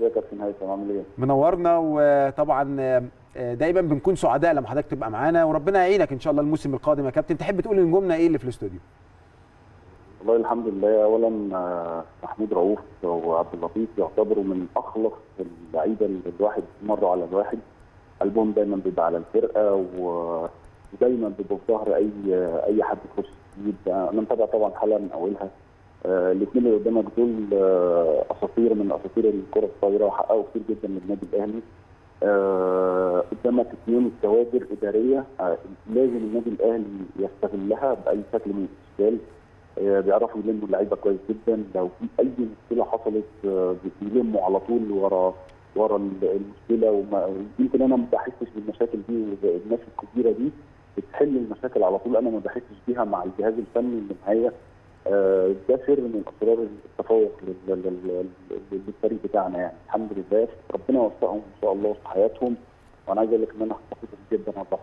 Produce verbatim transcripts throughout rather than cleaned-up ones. ازيك يا كابتن هيثم؟ عامل ايه؟ منورنا، وطبعا دايما بنكون سعداء لما حضرتك تبقى معانا، وربنا يعينك ان شاء الله الموسم القادم يا كابتن. تحب تقول لنجومنا ايه اللي في الاستوديو؟ والله الحمد لله، اولا محمود رؤوف وعبد اللطيف يعتبروا من اخلص اللعيبه اللي الواحد مروا على الواحد، قلبهم دايما بيبقى على الفرقه و... ودايما بيبقوا في ظهر اي اي حد يخش جديد. انا متابع طبعا حلقه من اولها. آه الاثنين اللي قدامك دول آه اساطير من اساطير الكره الصغيره، وحققوا كتير جدا من النادي الاهلي. آه قدامك اثنين كوادر اداريه آه لازم النادي الاهلي يستغلها باي شكل من الاشكال. آه بيعرفوا يلموا اللعيبه كويس جدا، لو في اي مشكله حصلت آه بيلموا على طول ورا ورا المشكله، ويمكن انا ما بحسش بالمشاكل دي، والناس الكبيره دي بتحل المشاكل على طول، انا ما بحسش بيها مع الجهاز الفني من النهايه. ده سر من اسرار التفوق للفريق بتاعنا، يعني الحمد لله ربنا يوفقهم ان شاء الله وفق حياتهم. وانا عايز اقول لك ان انا مبسوط جدا على الضغط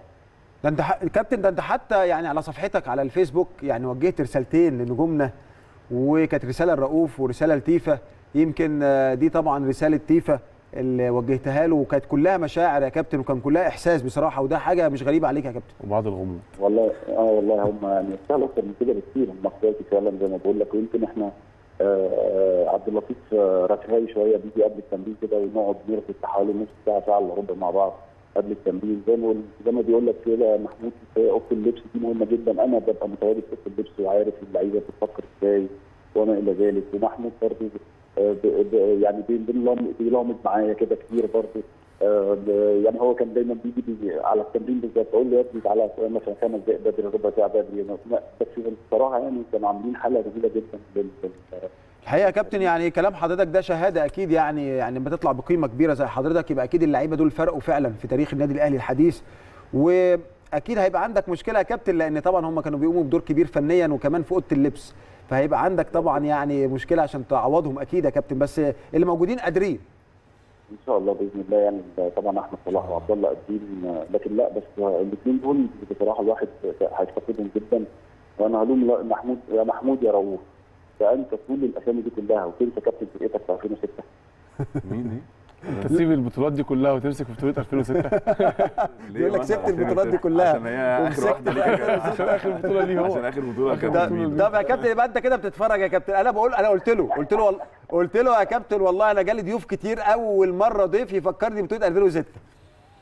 ده. انت ح... كابتن ده انت حتى يعني على صفحتك على الفيسبوك يعني وجهت رسالتين لنجومنا، وكانت رساله لرؤوف ورساله لتيفا. يمكن دي طبعا رساله تيفا اللي وجهتها له، وكانت كلها مشاعر يا كابتن، وكان كلها احساس بصراحه، وده حاجه مش غريبه عليك يا كابتن. وبعض الغموض والله اه والله هم يعني اشتغلوا اكتر من كده بكتير، هم اخواتي فعلا زي ما بقول لك. ويمكن احنا آه عبد اللطيف رفاهي شويه، بيجي قبل التمرين كده ونقعد نرقص حوالي نص ساعه ساعه الا ربع مع بعض قبل التمرين، زي ما زي ما بيقول لك كده محمود في اوضه اللبس دي مهمه جدا. انا ببقى متواجد في اوضه اللبس وعارف اللعيبه بتفكر ازاي وما الى ذلك، ومحمود برضه يعني بيلامط معايا كده كتير برضه. يعني هو كان دايما بيجي, بيجي على التمرين بالذات، اقول له يا ابني تعالى مثلا خمس دقائق بدري، ربع ساعه بدري. بس بصراحه يعني كانوا عاملين حلقه جميله جدا بال الحقيقه يا كابتن. يعني كلام حضرتك ده شهاده اكيد، يعني يعني لما تطلع بقيمه كبيره زي حضرتك يبقى اكيد اللعيبه دول فرقوا فعلا في تاريخ النادي الاهلي الحديث. واكيد هيبقى عندك مشكله يا كابتن، لان طبعا هم كانوا بيقوموا بدور كبير فنيا وكمان في اوضه اللبس، فهيبقى عندك طبعا يعني مشكله عشان تعوضهم اكيد يا كابتن، بس اللي موجودين قادرين ان شاء الله باذن الله. يعني طبعا احمد صلاح وعبد الله قادرين، لكن لا بس الاثنين دول بصراحه الواحد هيفتقدهم جدا. وانا هلوم محمود، يا محمود يا رؤوف ده انت تقول الاسامي دي كلها وتنسى كابتن فرقتك في ألفين وستة. مين ايه؟ تسيب البطولات دي كلها وتمسك في بطوله ألفين وستة؟ يقول لك سبت البطولات دي كلها عشان هي اخر واحده ليك، عشان اخر بطوله ليه، هو عشان اخر بطوله كانت مين. طب يا كابتن يبقى انت كده بتتفرج يا كابتن. انا بقول انا قلت له قلت له قلت له يا كابتن والله انا جالي ضيوف كتير، اول مره ضيف يفكرني ببطوله ألفين وستة.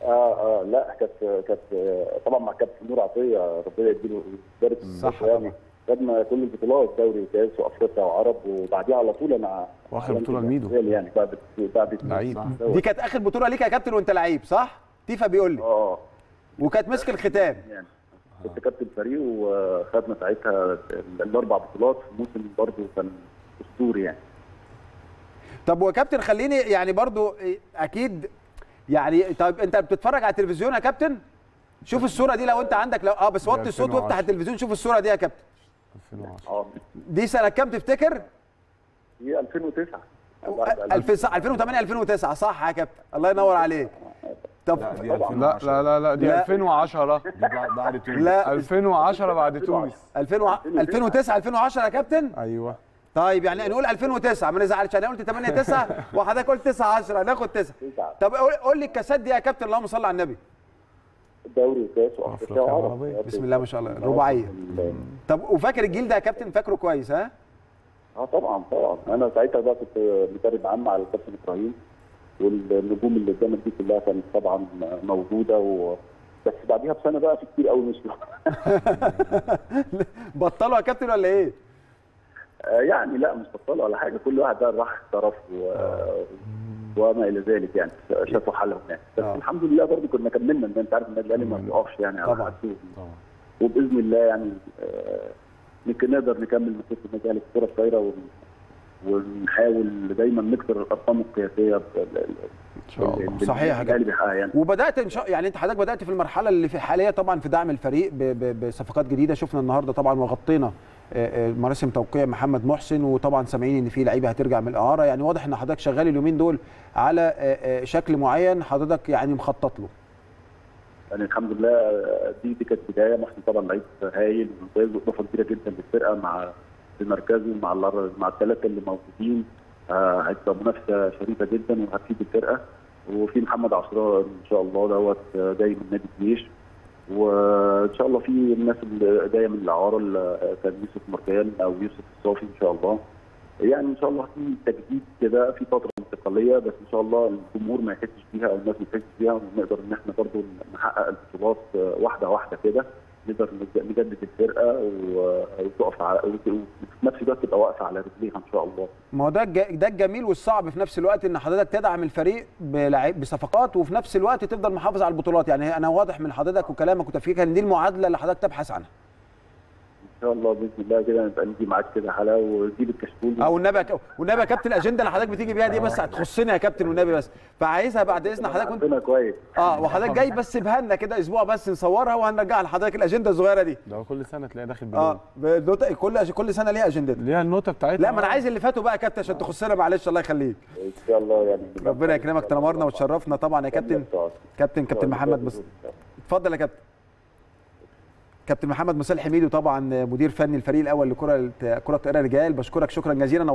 اه اه لا كانت كانت طبعا مع كابتن نور عطية، ربنا يديله مدرب صح يعني. خدنا كل البطولات، دوري وكاس وافريقيا وعرب، وبعديها على طول انا واخر بطوله لميدو يعني بعد بعد لعيب. دي كانت اخر بطوله ليك يا كابتن وانت لعيب صح؟ تيفا بيقول لي اه، وكانت مسك الختام يعني. كنت كابتن فريق وخدنا ساعتها الاربع بطولات في موسم برضه كان اسطوري يعني. طب وكابتن خليني يعني برضه اكيد يعني، طب انت بتتفرج على التلفزيون يا كابتن؟ شوف الصوره دي لو انت عندك، لو اه بس وطي الصوت وافتح التلفزيون، شوف الصوره دي يا كابتن. ألفين وعشرة دي سنه كام تفتكر؟ دي ألفين وتسعة ألفين وثمانية ألفين وتسعة صح يا كابتن، الله ينور عليك. طب لا دي لا لا لا دي ألفين وعشرة بعد تونس. لا ألفين وعشرة بعد تونس. ألفين وتسعة ألفين وعشرة يا كابتن؟ ايوه. طيب يعني نقول ألفين وتسعة ما نزعلش، انا قلت ثمانية تسعة وحضرتك قلت تسعة عشرة، ناخد تسعة. طب قول لي الكاسات دي يا كابتن، اللهم صل على النبي. دوري وكاس وافريقيا وعرب، بسم الله ما شاء الله، رباعيه. طب وفاكر الجيل ده يا كابتن؟ فاكره كويس ها؟ اه طبعا طبعا، انا ساعتها بقى كنت مدرب عام على الكابتن ابراهيم، والنجوم اللي قدامك دي كلها كانت طبعا موجوده و... بس بعديها بسنه بقى في كتير قوي مشوا. بطلوا يا كابتن ولا ايه؟ آه يعني لا مش بطلوا ولا حاجه، كل واحد بقى راح طرف و... وما الى ذلك يعني، شافوا حالهم هناك بس آه. الحمد لله برضه كنا كملنا، انت عارف النادي الاهلي ما بيقفش يعني على حدوده طبعا، وباذن الله يعني يمكن آه نقدر نكمل مسيره النادي الاهلي في الكره الطايره، ونحاول دايما نكسر الارقام القياسيه ان شاء الله. صحيح يعني. وبدات ان شاء يعني انت حضرتك بدات في المرحله اللي في الحاليه طبعا في دعم الفريق ب... ب... بصفقات جديده، شفنا النهارده طبعا وغطينا مراسم توقيع محمد محسن، وطبعا سامعين ان في لعيبه هترجع من الاعاره، يعني واضح ان حضرتك شغال اليومين دول على شكل معين حضرتك يعني مخطط له. يعني الحمد لله دي دي كانت بدايه. محسن طبعا لعيب هايل وممتاز واضافه كبيره جدا للفرقه مع في مركزه مع مع الثلاثه اللي موجودين، هتبقى منافسه شريفه جدا وهتفيد الفرقه. وفي محمد عصراء ان شاء الله دوت جاي من نادي الجيش، وان شاء الله في الناس اللي جايه من الاعاره كان يوسف مرتان او يوسف الصافي ان شاء الله. يعني ان شاء الله في تجديد كده في فتره انتقاليه، بس ان شاء الله الجمهور ما يحسش بيها او الناس ما تحسش بيها، ونقدر ان احنا برضه نحقق البطولات واحده واحده كده، نقدر نجدد الفرقه وتقف على وفي نفس الوقت تبقى واقفه على رجليها ان شاء الله. ما هو ده ده الجميل والصعب في نفس الوقت، ان حضرتك تدعم الفريق بصفقات وفي نفس الوقت تفضل محافظ على البطولات. يعني انا واضح من حضرتك وكلامك وتفكيرك ان دي المعادله اللي حضرتك تبحث عنها. ان شاء الله باذن الله كده نبقى نيجي معاك كده حلقه ونجيب الكشكول او والنبي ك... والنبي يا كابتن الاجنده اللي حضرتك بتيجي بيها دي بس هتخصني يا كابتن والنبي، بس فعايزها بعد اذن حضرتك كنت ربنا كويس. اه وحضرتك جاي بس بهنا كده اسبوع بس نصورها وهنرجع لحضرتك الاجنده الصغيره دي. ده كل سنه تلاقيها داخل بنوته. اه بنوته كل كل سنه ليها اجندتها، ليها النوته بتاعتها. لا ما انا عايز اللي فاتوا بقى يا كابتن عشان تخصنا، معلش الله يخليك. ان شاء الله يعني ربنا يكرمك، تنورنا وتشرفنا طبعا يا كابتن. كابتن كابتن محمد بس اتفضل يا كابتن. كابتن محمد مصيلحي ميدو طبعا مدير فني الفريق الاول لكره كره الطائره رجال، بشكرك شكرا جزيلا.